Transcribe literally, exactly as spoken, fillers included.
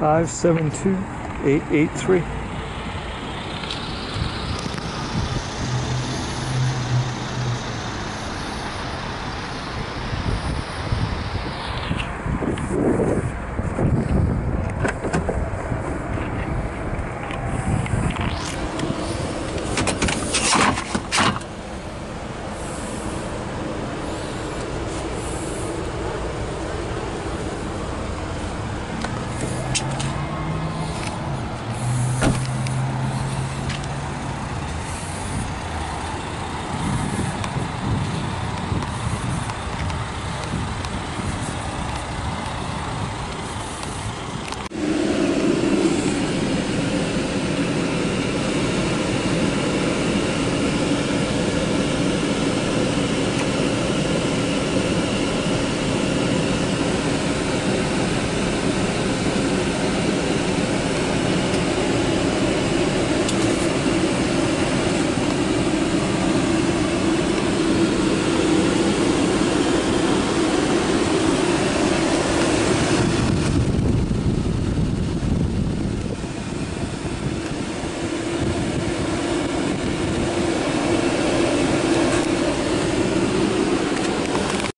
five seven two eight eight three.